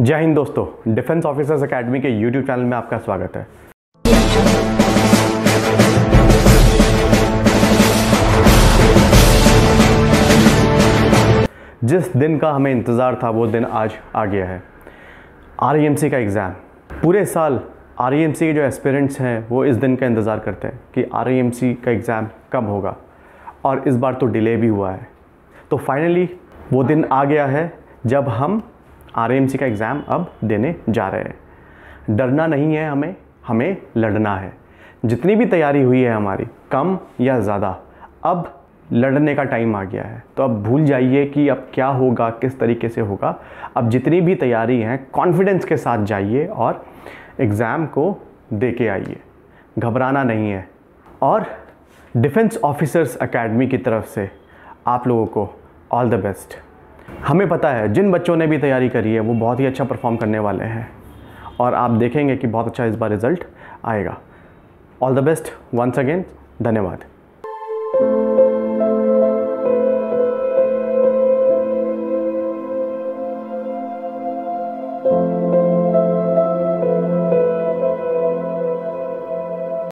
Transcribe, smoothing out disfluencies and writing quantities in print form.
जय हिंद दोस्तों, defence officers academy के YouTube चैनल में आपका स्वागत है। जिस दिन का हमें इंतज़ार था वो दिन आज आ गया है। RIMC का एग्ज़ाम। पूरे साल RIMC के जो एस्पिरेंट्स हैं वो इस दिन का इंतज़ार करते हैं कि RIMC का एग्ज़ाम कब होगा, और इस बार तो डिले भी हुआ है। तो फाइनली वो दिन आ गया है जब हम RIMC का एग्ज़ाम अब देने जा रहे हैं। डरना नहीं है हमें लड़ना है। जितनी भी तैयारी हुई है हमारी, कम या ज़्यादा, अब लड़ने का टाइम आ गया है। तो अब भूल जाइए कि अब क्या होगा, किस तरीके से होगा। अब जितनी भी तैयारी है कॉन्फिडेंस के साथ जाइए और एग्ज़ाम को दे के आइए। घबराना नहीं है। और डिफेंस ऑफिसर्स एकेडमी की तरफ से आप लोगों को ऑल द बेस्ट। हमें पता है जिन बच्चों ने भी तैयारी करी है वो बहुत ही अच्छा परफॉर्म करने वाले हैं, और आप देखेंगे कि बहुत अच्छा इस बार रिज़ल्ट आएगा। All the best once again. धन्यवाद।